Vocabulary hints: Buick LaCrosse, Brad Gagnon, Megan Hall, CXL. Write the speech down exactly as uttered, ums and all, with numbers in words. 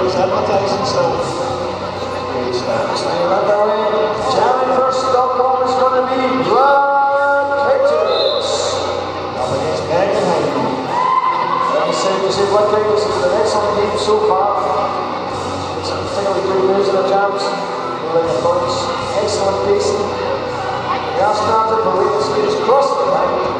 please advertise and stuff. Great stuff. So remember, challenge for Stockholm is going to be Brad Gagnon. Up against Megan Hall. I said, you see, Brad Gagnon is the excellent team so far. It's particularly good news in the jumps. We're in the bunch. Excellent pacing. They are starting to lead the Scottish cross the line.